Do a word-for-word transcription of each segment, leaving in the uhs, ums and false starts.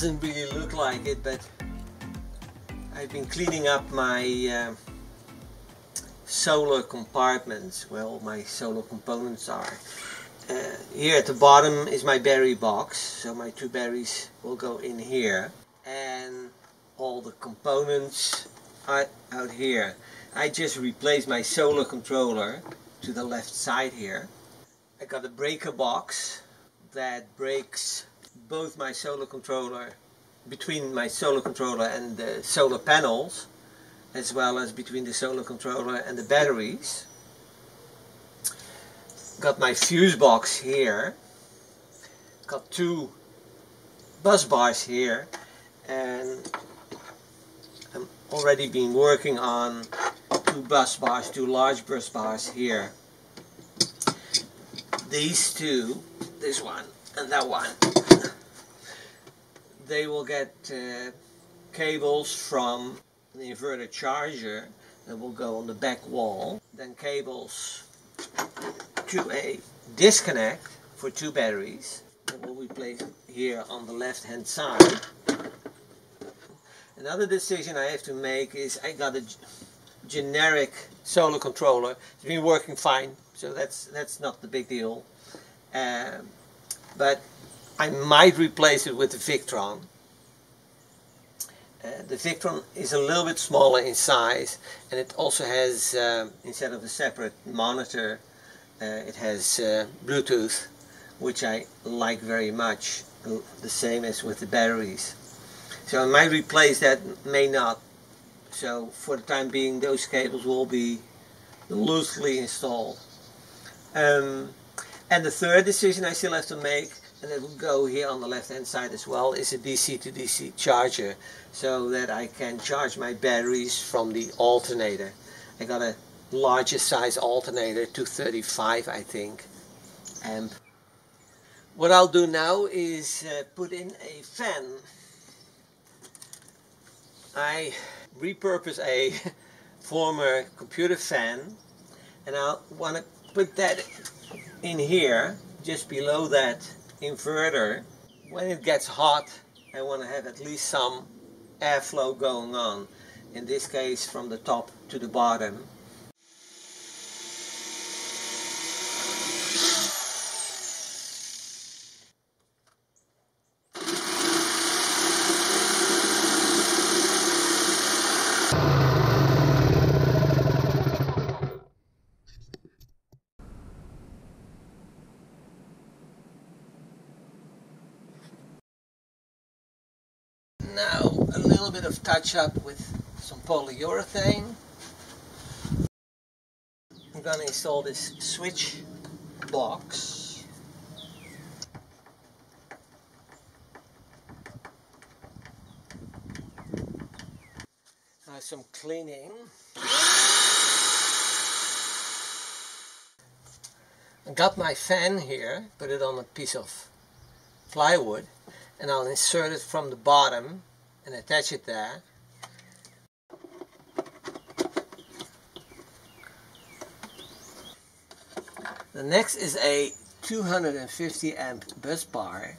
doesn't really look like it, but I've been cleaning up my uh, solar compartments, where all my solar components are. Uh, here at the bottom is my berry box, so my two berries will go in here, and all the components are out here. I just replaced my solar controller to the left side here. I got a breaker box that breaks both my solar controller, between my solar controller and the solar panels, as well as between the solar controller and the batteries. Got my fuse box here, got two bus bars here, and I'm already been working on two bus bars, two large bus bars here. These two, this one and that one, they will get uh, cables from an inverter charger that will go on the back wall, then cables to a disconnect for two batteries that will be placed here on the left hand side. Another decision I have to make is I got a generic solar controller. It's been working fine, so that's that's not the big deal, um, but I might replace it with the Victron. Uh, the Victron is a little bit smaller in size, and it also has, um, instead of a separate monitor, uh, it has uh, Bluetooth, which I like very much, the same as with the batteries. So I might replace that, may not. So for the time being, those cables will be loosely installed. Um, and the third decision I still have to make, and it will go here on the left hand side as well, is a D C to D C charger, so that I can charge my batteries from the alternator. I got a larger size alternator, two thirty-five I think, amp. What I'll do now is uh, put in a fan. I repurpose a former computer fan, and I want to put that in here, just below that inverter. When it gets hot, I want to have at least some airflow going on, in this case from the top to the bottom. Now a little bit of touch up with some polyurethane. I'm going to install this switch box. Now some cleaning. I got my fan here, put it on a piece of plywood, and I'll insert it from the bottom and attach it there. The next is a two hundred fifty amp bus bar.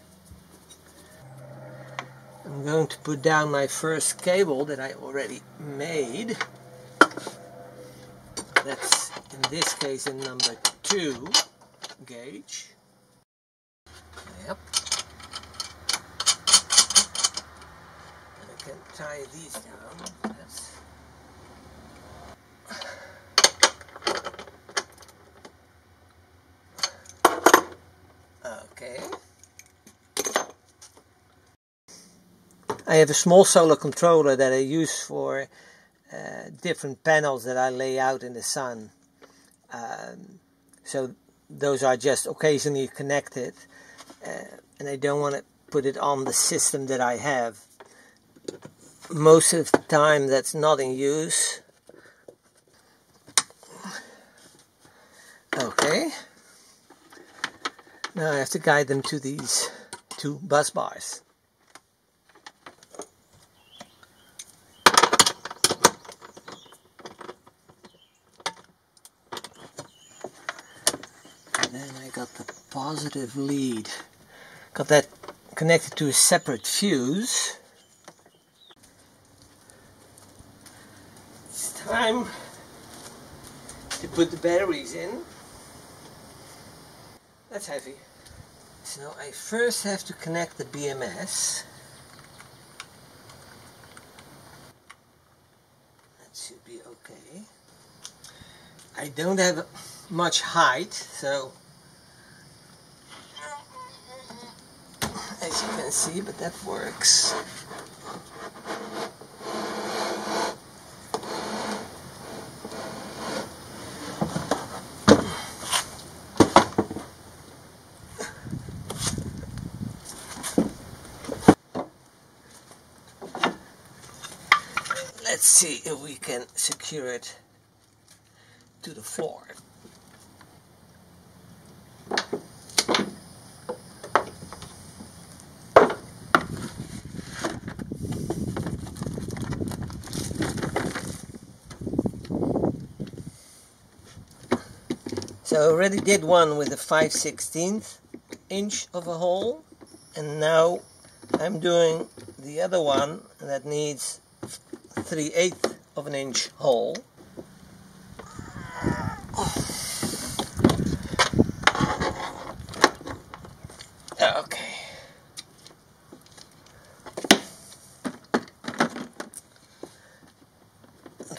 I'm going to put down my first cable that I already made. That's in this case a number two gauge. Yep. Can tie these down. That's... Okay. I have a small solar controller that I use for uh, different panels that I lay out in the sun. Um, so those are just occasionally connected, uh, and I don't want to put it on the system that I have. Most of the time that's not in use. Okay. Now I have to guide them to these two bus bars. And then I got the positive lead. Got that connected to a separate fuse. It's time to put the batteries in. That's heavy. So I first have to connect the B M S. That should be okay. I don't have much height, so as you can see, but that works. Let's see if we can secure it to the floor. So I already did one with a five sixteenths inch of a hole, and now I'm doing the other one that needs three eighths of an inch hole. Okay.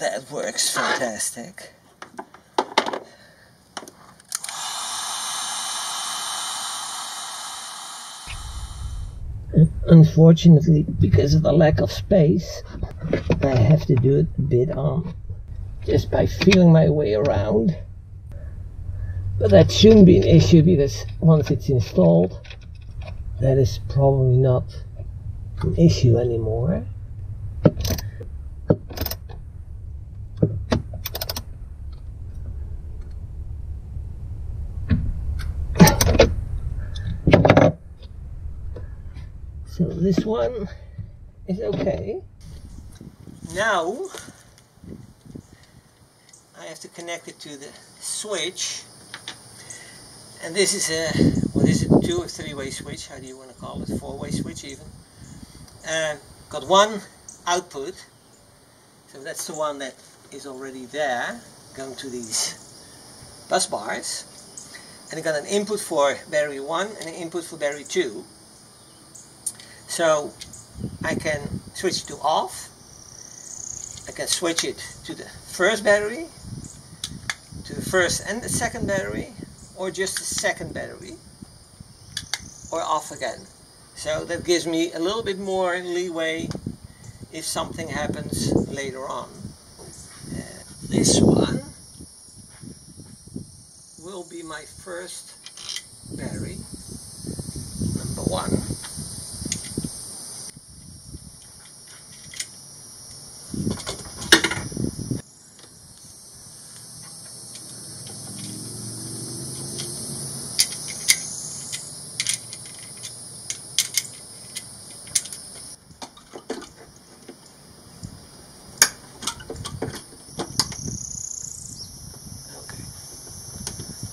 That works fantastic. Unfortunately, because of the lack of space, I have to do it a bit on just by feeling my way around. But that shouldn't be an issue, because once it's installed, that is probably not an issue anymore. So this one is okay. Now I have to connect it to the switch, and this is a, what is it, two or three-way switch, how do you want to call it, four-way switch even. Uh, got one output, so that's the one that is already there, going to these bus bars, and I got an input for battery one and an input for battery two. So I can switch it to off, I can switch it to the first battery, to the first and the second battery, or just the second battery, or off again. So that gives me a little bit more leeway if something happens later on. Uh, this one will be my first battery, number one.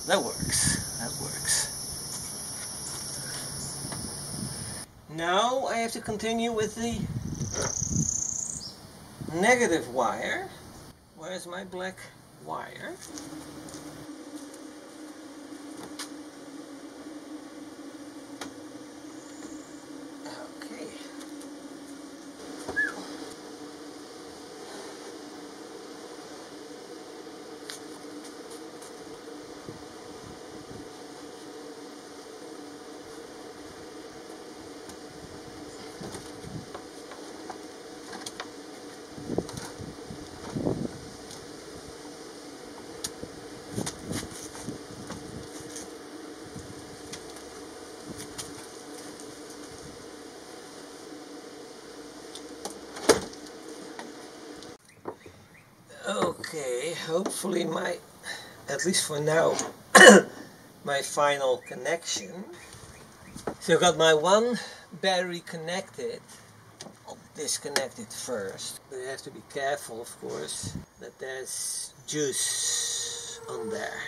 That works, that works. Now I have to continue with the negative wire. Where's my black wire? Okay, hopefully my, at least for now, my final connection. So I got my one battery connected. I'll disconnect it first. But you have to be careful, of course, that there's juice on there.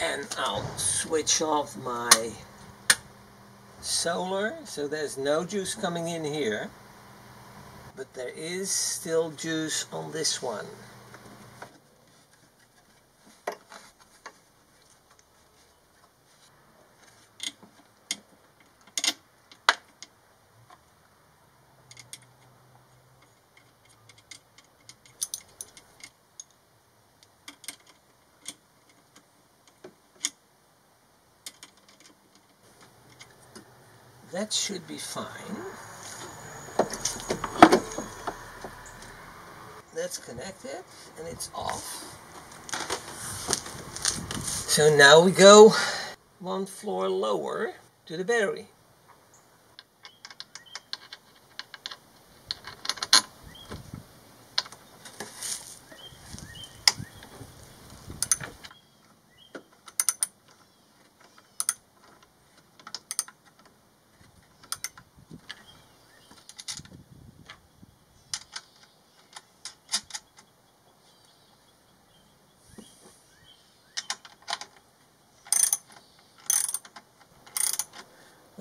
And I'll switch off my solar, so there's no juice coming in here, but there is still juice on this one. That should be fine. That's connected and it's off. So now we go one floor lower to the battery.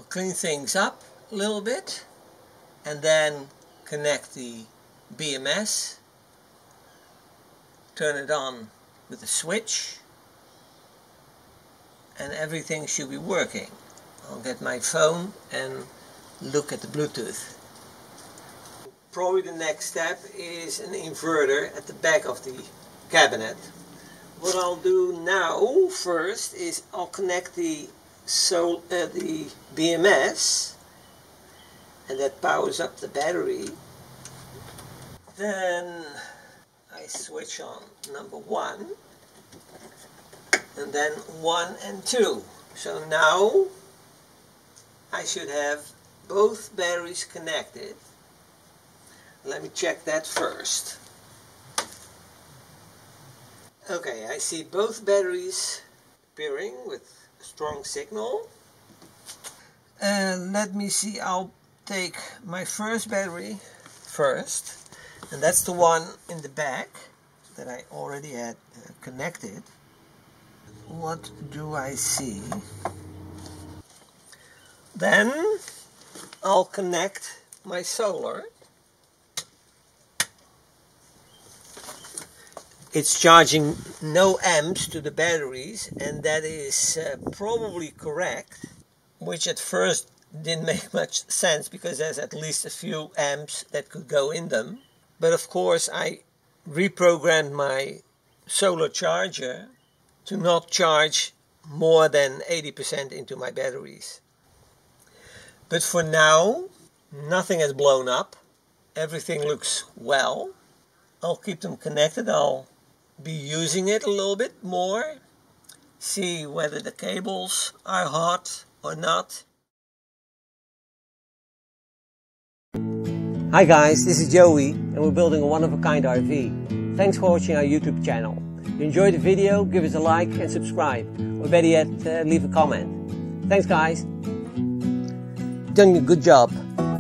Clean things up a little bit and then connect the B M S, turn it on with a switch, and everything should be working. I'll get my phone and look at the Bluetooth. Probably the next step is an inverter at the back of the cabinet. What I'll do now first is I'll connect the So uh, the B M S, and that powers up the battery. Then I switch on number one, and then one and two. So now I should have both batteries connected. Let me check that first. Okay, I see both batteries appearing with strong signal, and let me see, I'll take my first battery first, and that's the one in the back that I already had uh, connected. What do I see? Then I'll connect my solar. It's charging no amps to the batteries, and that is uh, probably correct, which at first didn't make much sense because there's at least a few amps that could go in them. But of course I reprogrammed my solar charger to not charge more than eighty percent into my batteries. But for now, nothing has blown up. Everything looks well. I'll keep them connected. I'll be using it a little bit more, see whether the cables are hot or not. Hi guys, this is Joey and we're building a one-of-a-kind R V. Thanks for watching our YouTube channel. If you enjoyed the video, give us a like and subscribe, or better yet, uh, leave a comment. Thanks guys, you've done a good job.